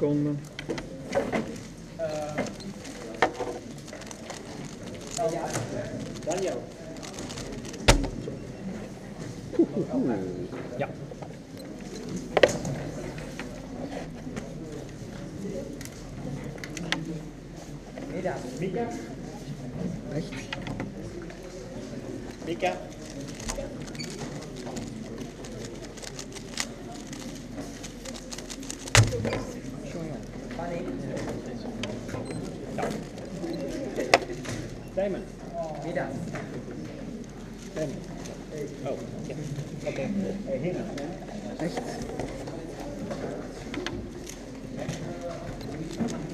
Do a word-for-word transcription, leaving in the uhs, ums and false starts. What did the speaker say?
seconden. Dan jou. Ja. Mika. Mika. Echt? Mika. Simon. Mida. Ben. Oh, ja. Oké. Hina. Echt?